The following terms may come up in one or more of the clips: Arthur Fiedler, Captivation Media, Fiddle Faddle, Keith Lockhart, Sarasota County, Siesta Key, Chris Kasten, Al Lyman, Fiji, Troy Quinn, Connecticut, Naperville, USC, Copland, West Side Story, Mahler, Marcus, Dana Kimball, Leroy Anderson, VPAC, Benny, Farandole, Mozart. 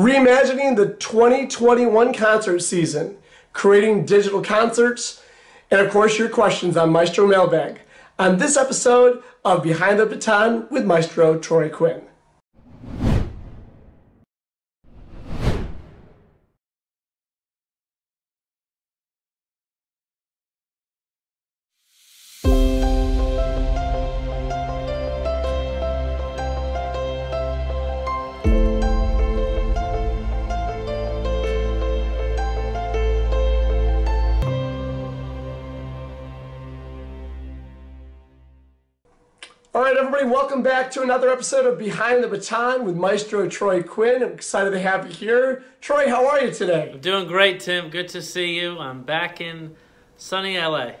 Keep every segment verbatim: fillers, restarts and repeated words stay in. reimagining the twenty twenty-one concert season, creating digital concerts, and of course your questions on Maestro Mailbag on this episode of Behind the Baton with Maestro Troy Quinn. Welcome back to another episode of Behind the Baton with Maestro Troy Quinn. I'm excited to have you here. Troy, how are you today? I'm doing great, Tim. Good to see you. I'm back in sunny L A.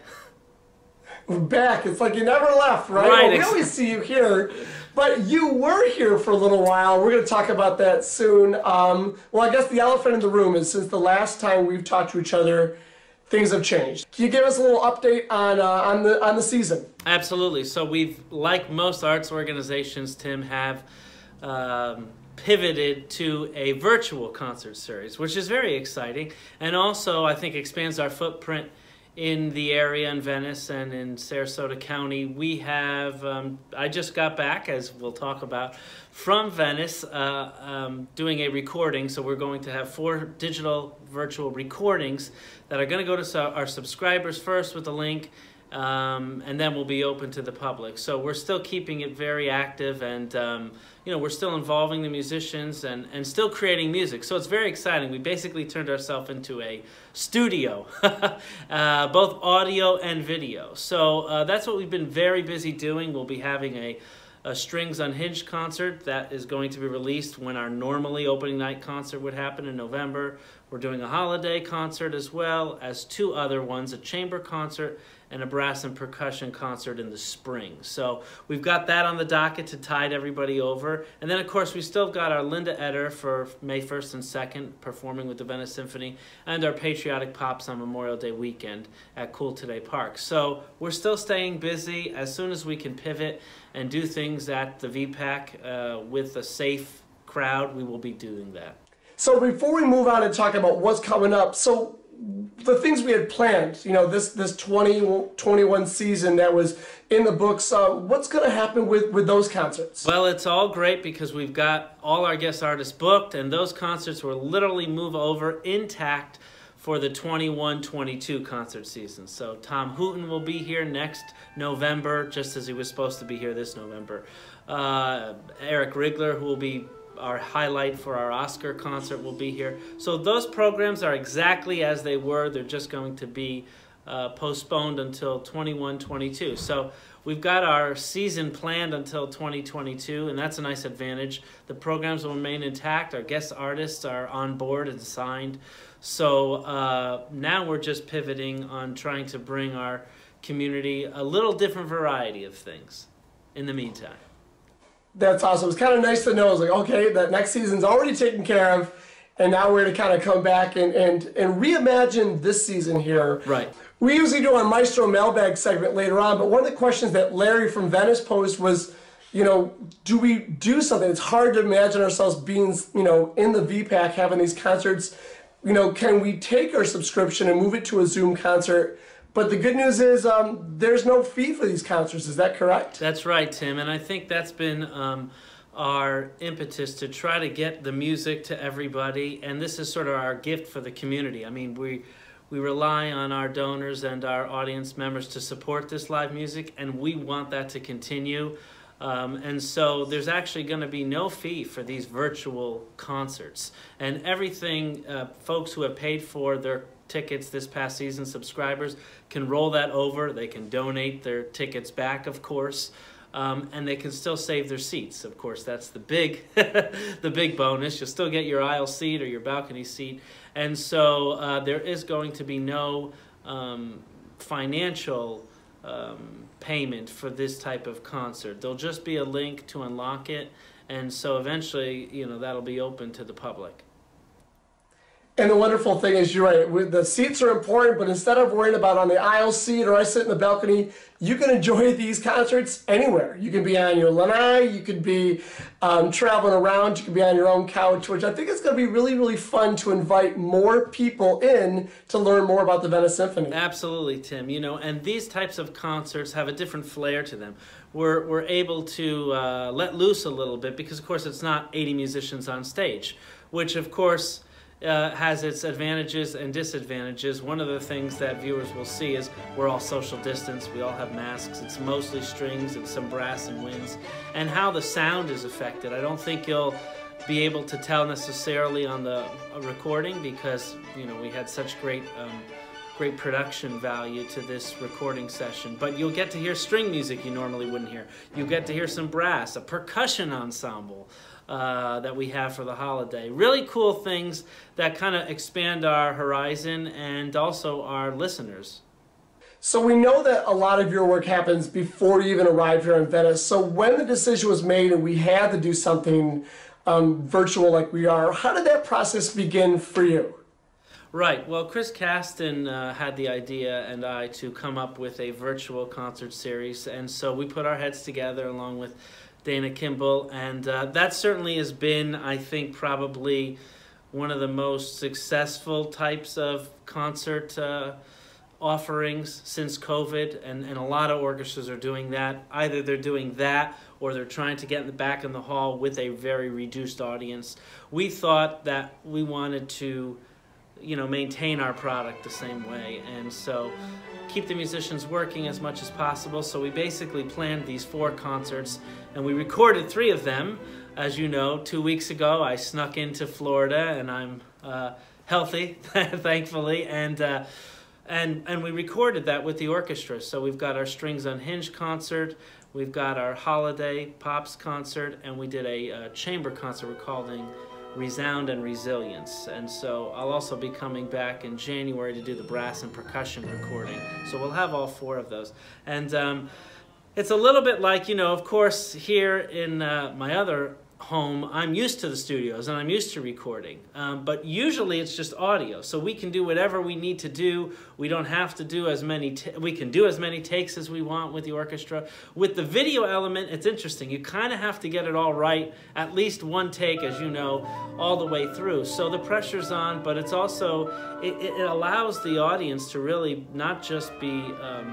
We're back. It's like you never left, right? Right. Well, we always see you here, but you were here for a little while. We're going to talk about that soon. Um, well, I guess the elephant in the room is since the last time we've talked to each other, things have changed. Can you give us a little update on uh, on the on the season? Absolutely. So we've, like most arts organizations, Tim, have um, pivoted to a virtual concert series, which is very exciting, and also I think expands our footprint in the area in Venice and in Sarasota County. We have. Um, I just got back, as we'll talk about, from Venice, uh, um, doing a recording. So we're going to have four digital virtual recordings that are going to go to su our subscribers first with a link, um, and then we'll be open to the public. So we're still keeping it very active, and um, you know, we're still involving the musicians and, and still creating music. So it's very exciting. We basically turned ourselves into a studio, uh, both audio and video. So uh, that's what we've been very busy doing. We'll be having a a Strings Unhinged concert that is going to be released when our normally opening night concert would happen in November. We're doing a holiday concert as well as two other ones, a chamber concert and a brass and percussion concert in the spring. So we've got that on the docket to tide everybody over. And then of course we still got our Linda Etter for May first and second performing with the Venice Symphony and our Patriotic Pops on Memorial Day weekend at Cool Today Park. So we're still staying busy as soon as we can pivot and do things at the V PAC uh, with a safe crowd, we will be doing that. So before we move on and talk about what's coming up, so the things we had planned, you know, this this twenty twenty-one season that was in the books, uh, what's going to happen with, with those concerts? Well, it's all great because we've got all our guest artists booked, and those concerts will literally move over intact for the twenty-one twenty-two concert season. So Tom Hooten will be here next November, just as he was supposed to be here this November. Uh, Eric Rigler, who will be our highlight for our Oscar concert, will be here. So those programs are exactly as they were. They're just going to be uh, postponed until twenty-one twenty-two. So we've got our season planned until twenty twenty-two, and that's a nice advantage. The programs will remain intact. Our guest artists are on board and signed. So uh, now we're just pivoting on trying to bring our community a little different variety of things in the meantime. That's awesome. It's kind of nice to know. I was like, okay, that next season's already taken care of, and now we're to kind of come back and, and, and reimagine this season here. Right. We usually do our Maestro Mailbag segment later on, but one of the questions that Larry from Venice posed was, you know, do we do something? It's hard to imagine ourselves being, you know, in the V PAC having these concerts. You know, can we take our subscription and move it to a Zoom concert? But the good news is um, there's no fee for these concerts. Is that correct? That's right, Tim. And I think that's been um, our impetus to try to get the music to everybody. And this is sort of our gift for the community. I mean, we, we rely on our donors and our audience members to support this live music, and we want that to continue. Um, and so there's actually going to be no fee for these virtual concerts. And everything, uh, folks who have paid for their tickets this past season, subscribers, can roll that over. They can donate their tickets back, of course, um, and they can still save their seats. Of course, that's the big, the big bonus. You'll still get your aisle seat or your balcony seat. And so uh, there is going to be no um, financial Um, payment for this type of concert. There'll just be a link to unlock it, and so eventually, you know, that'll be open to the public. And the wonderful thing is, you're right, the seats are important, but instead of worrying about on the aisle seat or I sit in the balcony, you can enjoy these concerts anywhere. You can be on your lanai, you can be um, traveling around, you can be on your own couch, which I think is going to be really, really fun to invite more people in to learn more about the Venice Symphony. Absolutely, Tim. You know, and these types of concerts have a different flair to them. We're, we're able to uh, let loose a little bit because, of course, it's not eighty musicians on stage, which, of course, Uh, has its advantages and disadvantages. One of the things that viewers will see is we're all social distanced, we all have masks, it's mostly strings and some brass and winds, and how the sound is affected. I don't think you'll be able to tell necessarily on the recording because, you know, we had such great, um, great production value to this recording session, but you'll get to hear string music you normally wouldn't hear. You'll get to hear some brass, a percussion ensemble, Uh, that we have for the holiday. Really cool things that kind of expand our horizon and also our listeners. So we know that a lot of your work happens before you even arrive here in Venice. So when the decision was made and we had to do something um, virtual like we are, how did that process begin for you? Right. Well, Chris Kasten uh, had the idea and I to come up with a virtual concert series. And so we put our heads together along with Dana Kimball, and uh, that certainly has been, I think, probably one of the most successful types of concert uh, offerings since COVID, and, and a lot of orchestras are doing that. Either they're doing that or they're trying to get in the back in the hall with a very reduced audience. We thought that we wanted to, you know, maintain our product the same way, and so keep the musicians working as much as possible. So we basically planned these four concerts, and we recorded three of them. As you know, two weeks ago I snuck into Florida, and I'm uh, healthy, thankfully, and uh, and and we recorded that with the orchestra. So we've got our Strings Unhinged concert, we've got our Holiday Pops concert, and we did a, a chamber concert we're calling Resound and Resilience. And so I'll also be coming back in January to do the brass and percussion recording. So we'll have all four of those. And um, it's a little bit like, you know, of course, here in uh, my other home, I'm used to the studios and I'm used to recording, um, but usually it's just audio. So we can do whatever we need to do. We don't have to do as many, t we can do as many takes as we want with the orchestra. With the video element, it's interesting. You kind of have to get it all right, at least one take, as you know, all the way through. So the pressure's on, but it's also, it, it allows the audience to really not just be um,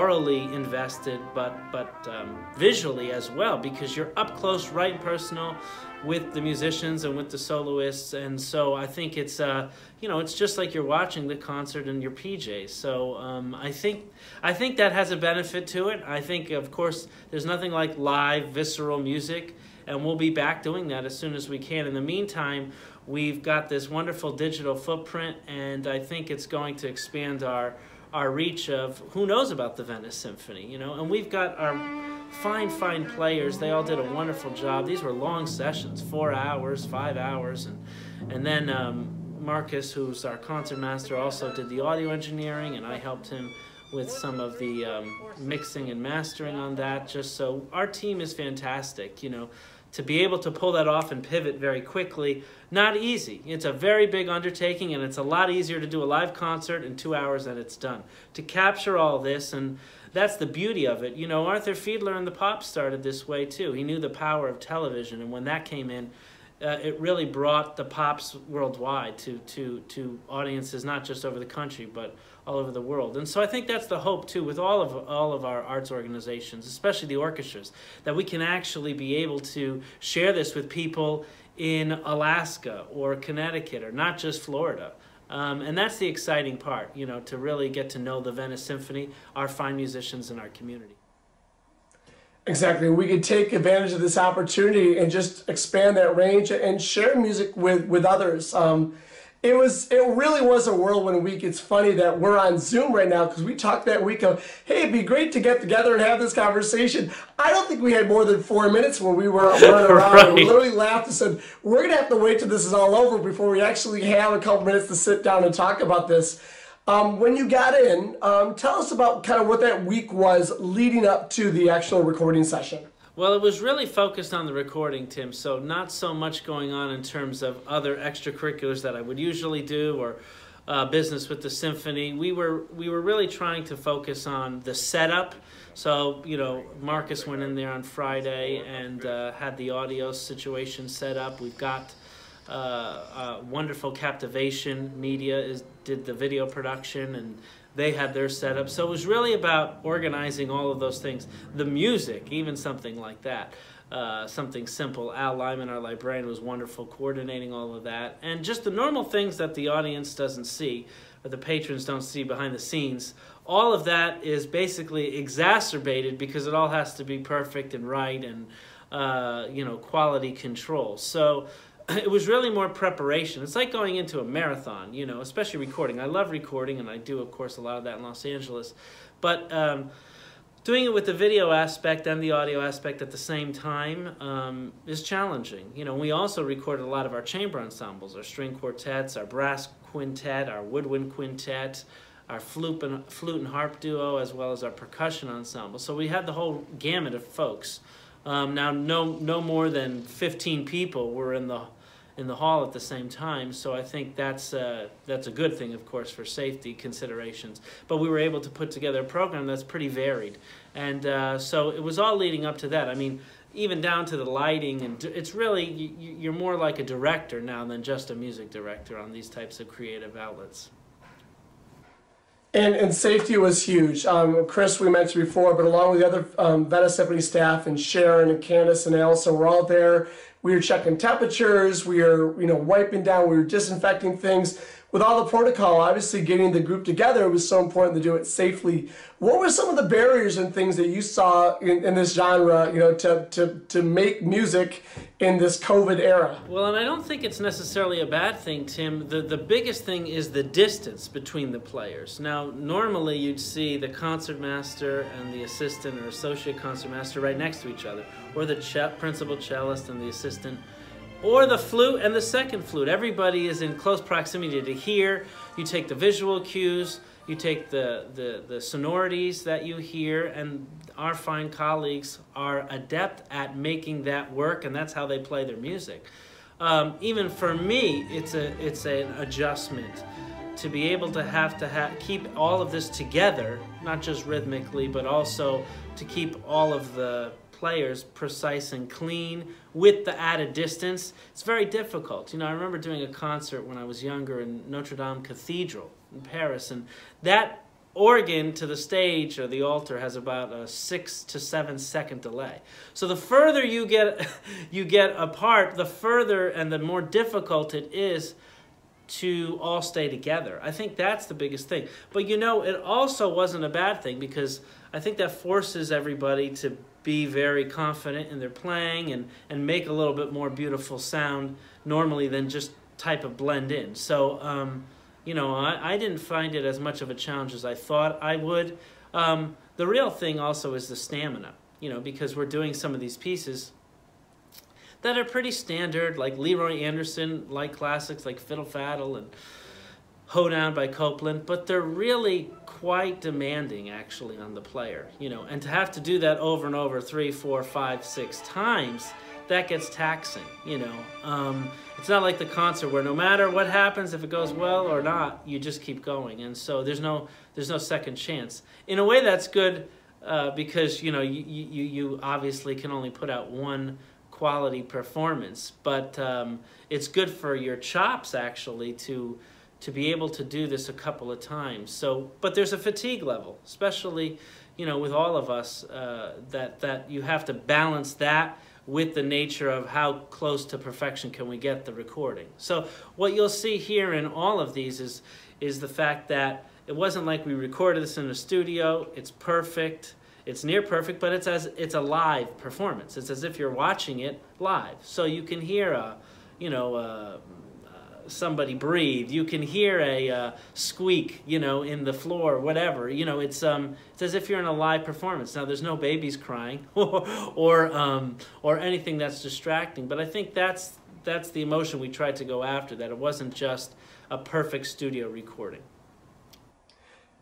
orally invested, but but um, visually as well, because you're up close, right and personal with the musicians and with the soloists. And so I think it's uh you know, it's just like you're watching the concert in your P Js. So um, I think I think that has a benefit to it. I think, of course, there's nothing like live visceral music, and we'll be back doing that as soon as we can. In the meantime, we've got this wonderful digital footprint, and I think it's going to expand our our reach of who knows about the Venice Symphony, you know. And we've got our fine, fine players. They all did a wonderful job. These were long sessions, four hours, five hours. And, and then um, Marcus, who's our concertmaster, also did the audio engineering, and I helped him with some of the um, mixing and mastering on that. Just so our team is fantastic, you know. To be able to pull that off and pivot very quickly, not easy. It's a very big undertaking, and it's a lot easier to do a live concert in two hours and it's done. To capture all this, and that's the beauty of it. You know, Arthur Fiedler and the Pop started this way too. He knew the power of television, and when that came in, uh, it really brought the Pops worldwide to, to, to audiences not just over the country, but all over the world. And so I think that's the hope too with all of all of our arts organizations, especially the orchestras, that we can actually be able to share this with people in Alaska or Connecticut or not just Florida. Um, and that's the exciting part, you know, to really get to know the Venice Symphony, our fine musicians in our community. Exactly. We could take advantage of this opportunity and just expand that range and share music with, with others. Um, It was. It really was a whirlwind week. It's funny that we're on Zoom right now because we talked that week of, hey, it'd be great to get together and have this conversation. I don't think we had more than four minutes when we were running around. Right. And we literally laughed and said, we're going to have to wait till this is all over before we actually have a couple minutes to sit down and talk about this. Um, when you got in, um, tell us about kind of what that week was leading up to the actual recording session. Well, it was really focused on the recording, Tim, so not so much going on in terms of other extracurriculars that I would usually do, or uh, business with the symphony. We were, we were really trying to focus on the setup. So, you know, Marcus went in there on Friday and uh, had the audio situation set up. We've got uh, uh, wonderful Captivation Media is, did the video production, and they had their setup. So it was really about organizing all of those things. The music, even something like that, uh, something simple. Al Lyman, our librarian, was wonderful coordinating all of that. And just the normal things that the audience doesn't see, or the patrons don't see behind the scenes, all of that is basically exacerbated because it all has to be perfect and right and, uh, you know, quality control. So it was really more preparation. It's like going into a marathon, you know, especially recording. I love recording, and I do, of course, a lot of that in Los Angeles. But um, doing it with the video aspect and the audio aspect at the same time um, is challenging. You know, we also recorded a lot of our chamber ensembles, our string quartets, our brass quintet, our woodwind quintet, our flute and, flute and harp duo, as well as our percussion ensemble. So we had the whole gamut of folks. Um, now, no, no more than fifteen people were in the in the hall at the same time, so I think that's uh, that's a good thing, of course, for safety considerations. But we were able to put together a program that's pretty varied, and uh, so it was all leading up to that. I mean, even down to the lighting, and it's really, you, you're more like a director now than just a music director on these types of creative outlets. And, and safety was huge. Um, Chris, we mentioned before, but along with the other um, Venice Symphony staff and Sharon and Candace and Elsa were all there. We were checking temperatures. We were, you know, wiping down. We were disinfecting things. With all the protocol, obviously getting the group together was so important to do it safely. What were some of the barriers and things that you saw in, in this genre, you know, to, to, to make music in this COVID era? Well, and I don't think it's necessarily a bad thing, Tim. The, the biggest thing is the distance between the players. Now, normally you'd see the concertmaster and the assistant or associate concertmaster right next to each other, or the ce- principal cellist and the assistant, or the flute and the second flute. Everybody is in close proximity to hear. You take the visual cues, you take the, the, the sonorities that you hear, and our fine colleagues are adept at making that work, and that's how they play their music. Um, even for me, it's, a, it's an adjustment to be able to have to ha keep all of this together, not just rhythmically, but also to keep all of the players precise and clean with the added distance. It's very difficult. You know, I remember doing a concert when I was younger in Notre Dame Cathedral in Paris, and that organ to the stage or the altar has about a six to seven second delay. So the further you get, you get apart, the further and the more difficult it is to all stay together. I think that's the biggest thing. But you know, it also wasn't a bad thing, because I think that forces everybody to be very confident in their playing and, and make a little bit more beautiful sound normally than just type of blend in. So, um, you know, I, I didn't find it as much of a challenge as I thought I would. Um, the real thing also is the stamina, you know, because we're doing some of these pieces that are pretty standard, like Leroy Anderson, like classics, like Fiddle Faddle and Hoedown by Copland, but they're really quite demanding, actually, on the player, you know, and to have to do that over and over three, four, five, six times, that gets taxing, you know. Um, it's not like the concert where no matter what happens, if it goes well or not, you just keep going, and so there's no there's no second chance. In a way, that's good uh, because, you know, you, you you obviously can only put out one quality performance, but um, it's good for your chops, actually, to. to be able to do this a couple of times. So, but there's a fatigue level, especially, you know, with all of us, uh, that, that you have to balance that with the nature of how close to perfection can we get the recording. So what you'll see here in all of these is, is the fact that it wasn't like we recorded this in a studio. It's perfect. It's near perfect, but it's, as, it's a live performance. It's as if you're watching it live. So you can hear, a, you know, a, somebody breathe, you can hear a uh, squeak, you know, in the floor, whatever, you know, it's um it's as if you're in a live performance. Now, there's no babies crying or um or anything that's distracting, but I think that's that's the emotion we tried to go after, that it wasn't just a perfect studio recording.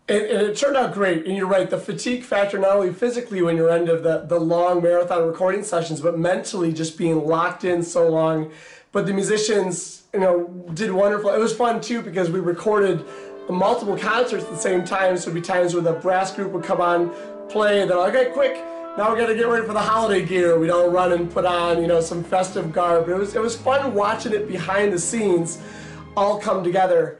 And, and it turned out great. And you're right, the fatigue factor, not only physically when you're end of the, the long marathon recording sessions, but mentally just being locked in so long. But the musicians, you know, did wonderful. It was fun too because we recorded multiple concerts at the same time. So there'd be times where the brass group would come on, play, and they're like, okay, quick, now we're gonna get ready for the holiday gear. We'd all run and put on, you know, some festive garb. It was, it was fun watching it behind the scenes all come together.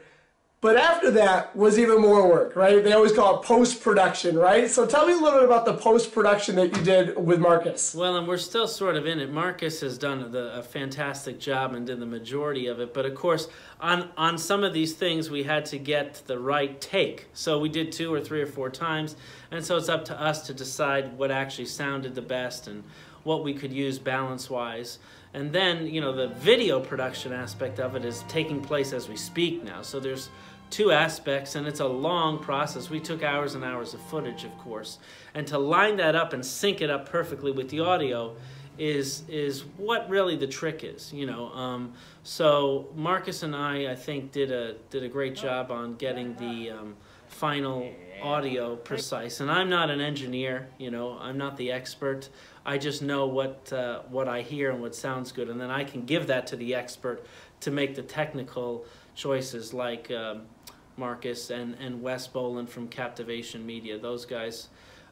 But after that was even more work, right? They always call it post-production, right? So tell me a little bit about the post-production that you did with Marcus. Well, and we're still sort of in it. Marcus has done the, a fantastic job and did the majority of it. But of course, on, on some of these things, we had to get the right take. So we did two or three or four times. And so it's up to us to decide what actually sounded the best and what we could use balance-wise. And then, you know, the video production aspect of it is taking place as we speak now. So there's two aspects, and it's a long process. We took hours and hours of footage, of course, and to line that up and sync it up perfectly with the audio is is what really the trick is, you know. Um, so Marcus and I, I think, did a did a great job on getting the um, final audio precise. And I'm not an engineer, you know. I'm not the expert. I just know what uh, what I hear and what sounds good, and then I can give that to the expert to make the technical choices, like Um, Marcus and, and Wes Boland from Captivation Media. Those guys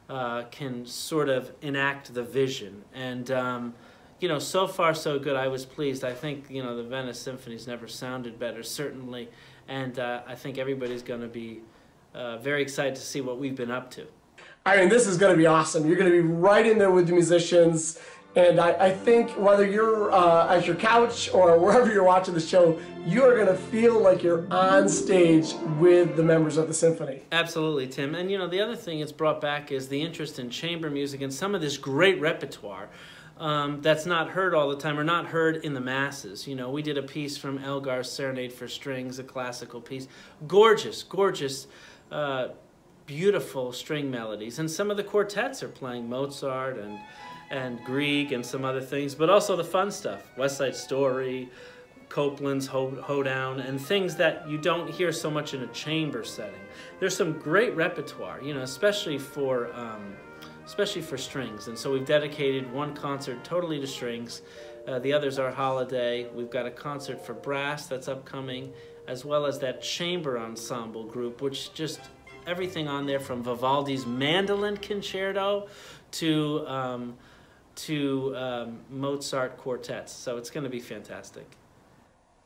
uh, can sort of enact the vision. And, um, you know, so far so good. I was pleased. I think, you know, the Venice Symphony's never sounded better, certainly. And uh, I think everybody's going to be uh, very excited to see what we've been up to. I mean, this is going to be awesome. You're going to be right in there with the musicians. And I, I think whether you're uh, at your couch or wherever you're watching the show, you are going to feel like you're on stage with the members of the symphony. Absolutely, Tim. And, you know, the other thing it's brought back is the interest in chamber music and some of this great repertoire um, that's not heard all the time or not heard in the masses. You know, we did a piece from Elgar's Serenade for Strings, a classical piece. Gorgeous, gorgeous, uh, beautiful string melodies. And some of the quartets are playing Mozart and and Grieg and some other things, but also the fun stuff, West Side Story, Copland's Hoedown, and things that you don't hear so much in a chamber setting. There's some great repertoire, you know, especially for, um, especially for strings, and so we've dedicated one concert totally to strings. Uh, the others are holiday. We've got a concert for brass that's upcoming, as well as that chamber ensemble group, which just everything on there from Vivaldi's Mandolin Concerto to um, to um, Mozart quartets. So it's going to be fantastic.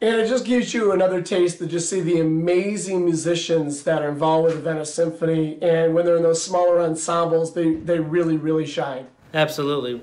And it just gives you another taste to just see the amazing musicians that are involved with the Venice Symphony. And when they're in those smaller ensembles, they, they really, really shine. Absolutely.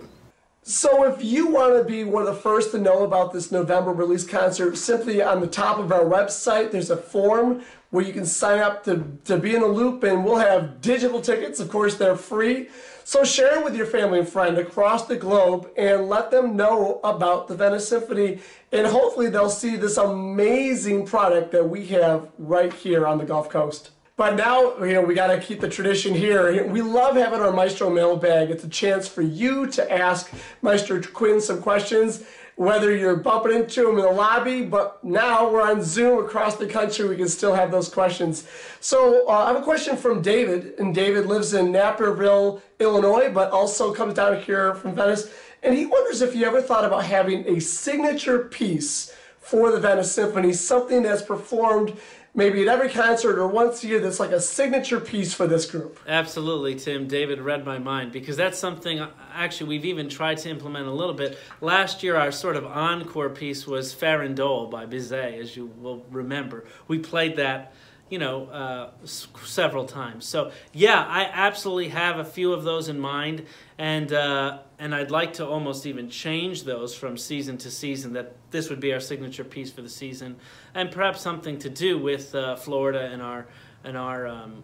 So if you want to be one of the first to know about this November release concert, simply on the top of our website, there's a form where you can sign up to, to be in the loop, and we'll have digital tickets. Of course, they're free. So share it with your family and friend across the globe and let them know about the Venice Symphony, and hopefully they'll see this amazing product that we have right here on the Gulf Coast. But now, you know, we got to keep the tradition here. We love having our Maestro Mailbag. It's a chance for you to ask Maestro Quinn some questions, whether you're bumping into him in the lobby, but now we're on Zoom across the country. We can still have those questions. So uh, I have a question from David, and David lives in Naperville, Illinois, but also comes down here from Venice, and he wonders if you ever thought about having a signature piece for the Venice Symphony, something that's performed maybe at every concert or once a year that's like a signature piece for this group. Absolutely, Tim. David read my mind, because that's something actually we've even tried to implement a little bit. Last year our sort of encore piece was Farandole by Bizet, as you will remember. We played that, you know, uh, several times. So yeah, I absolutely have a few of those in mind, and uh, and I'd like to almost even change those from season to season, that this would be our signature piece for the season, and perhaps something to do with uh, Florida and our and our um,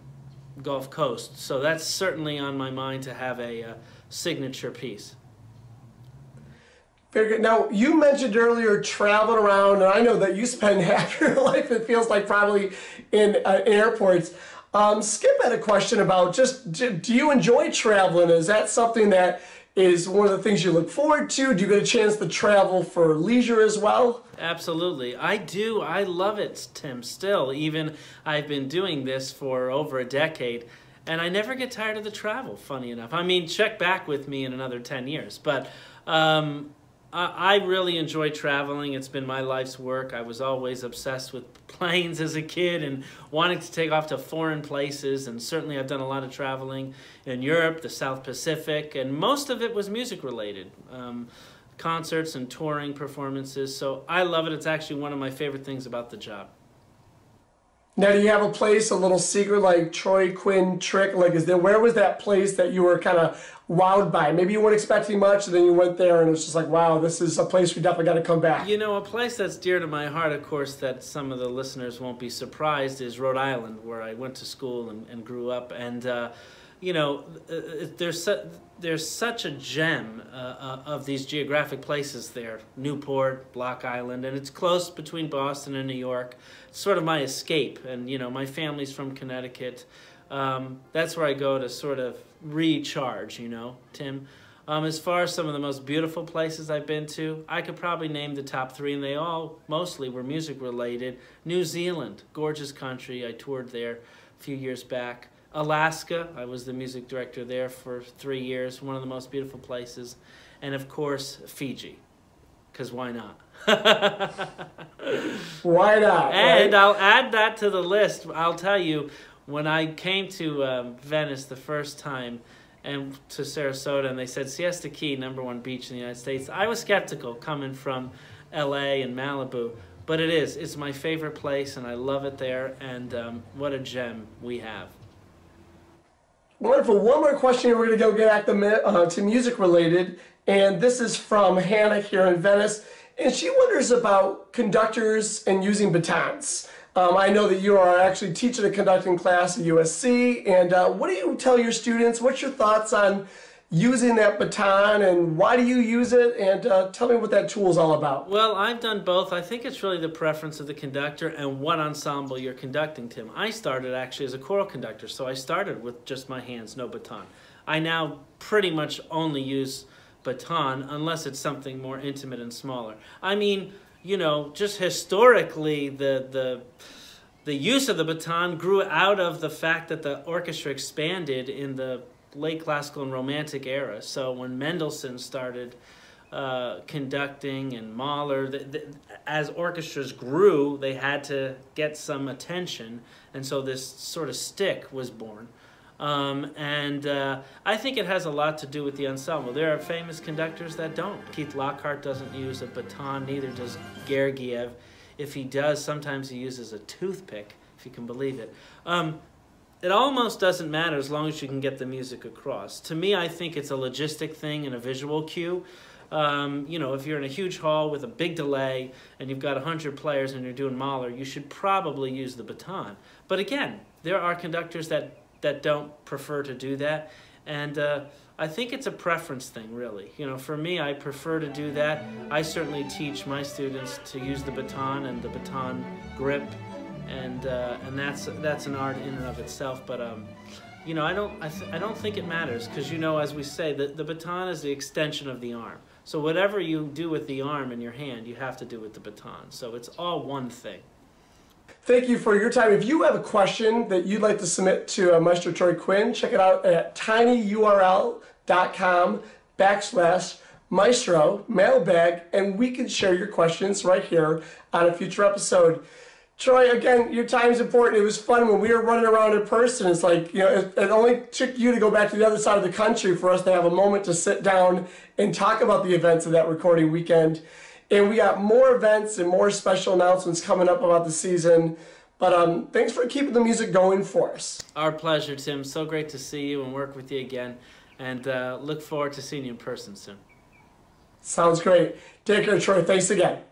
Gulf Coast. So that's certainly on my mind, to have a uh, signature piece. Very good. Now, you mentioned earlier traveling around, and I know that you spend half your life, it feels like, probably in uh, airports. Um, Skip had a question about just, do you enjoy traveling? Is that something that is one of the things you look forward to. Do you get a chance to travel for leisure as well? Absolutely. I do. I love it, Tim, still. Even I've been doing this for over a decade, and I never get tired of the travel, funny enough. I mean, check back with me in another ten years. But um, I, I really enjoy traveling. It's been my life's work. I was always obsessed with planes as a kid and wanting to take off to foreign places, and certainly I've done a lot of traveling in Europe, the South Pacific, and most of it was music related, um, concerts and touring performances. So I love it. It's actually one of my favorite things about the job. Now, do you have a place, a little secret, like Troy Quinn trick? Like, is there, where was that place that you were kind of wowed by? Maybe you weren't expecting much, and then you went there, and it's just like, wow, this is a place we definitely got to come back. You know, a place that's dear to my heart, of course, that some of the listeners won't be surprised, is Rhode Island, where I went to school and, and grew up. And, uh, you know, there's, su there's such a gem uh, uh, of these geographic places there. Newport, Block Island, and it's close between Boston and New York. Sort of my escape, and you know, my family's from Connecticut. Um, that's where I go to sort of recharge, you know, Tim. Um, as far as some of the most beautiful places I've been to, I could probably name the top three, and they all mostly were music related. New Zealand, gorgeous country, I toured there a few years back. Alaska, I was the music director there for three years, one of the most beautiful places. And of course, Fiji, because why not? Why not? And right? I'll add that to the list. I'll tell you, when I came to um, Venice the first time, and to Sarasota, and they said Siesta Key, number one beach in the United States, I was skeptical coming from L A and Malibu, but it is. It's my favorite place, and I love it there, and um, what a gem we have. Wonderful. One more question, and we're going to go get back to, uh, to music related, and this is from Hannah here in Venice. And she wonders about conductors and using batons. Um, I know that you are actually teaching a conducting class at U S C. And uh, what do you tell your students? What's your thoughts on using that baton, and why do you use it? And uh, tell me what that tool is all about. Well, I've done both. I think it's really the preference of the conductor and what ensemble you're conducting, Tim. I started actually as a choral conductor, so I started with just my hands, no baton. I now pretty much only use baton, unless it's something more intimate and smaller. I mean, you know, just historically, the the the use of the baton grew out of the fact that the orchestra expanded in the late classical and romantic era. So when Mendelssohn started uh, conducting, and Mahler, the, the, as orchestras grew, they had to get some attention, and so this sort of stick was born. Um, and uh, I think it has a lot to do with the ensemble. There are famous conductors that don't. Keith Lockhart doesn't use a baton, neither does Gergiev. If he does, sometimes he uses a toothpick, if you can believe it. Um, it almost doesn't matter as long as you can get the music across. To me, I think it's a logistic thing and a visual cue. Um, you know, if you're in a huge hall with a big delay and you've got a hundred players and you're doing Mahler, you should probably use the baton. But again, there are conductors that that don't prefer to do that. And uh, I think it's a preference thing, really. You know, for me, I prefer to do that. I certainly teach my students to use the baton and the baton grip, and uh, and that's that's an art in and of itself. But um, you know, I don't I, th I don't think it matters, because you know, as we say, the, the baton is the extension of the arm. So whatever you do with the arm in your hand, you have to do with the baton. So it's all one thing. Thank you for your time. If you have a question that you'd like to submit to uh, Maestro Troy Quinn, check it out at tinyurl.com backslash Maestro Mailbag, and we can share your questions right here on a future episode. Troy, again, your time's important. It was fun when we were running around in person. It's like, you know, it, it only took you to go back to the other side of the country for us to have a moment to sit down and talk about the events of that recording weekend. And we got more events and more special announcements coming up about the season. But um, thanks for keeping the music going for us. Our pleasure, Tim. So great to see you and work with you again. And uh, look forward to seeing you in person soon. Sounds great. Take care, Troy. Thanks again.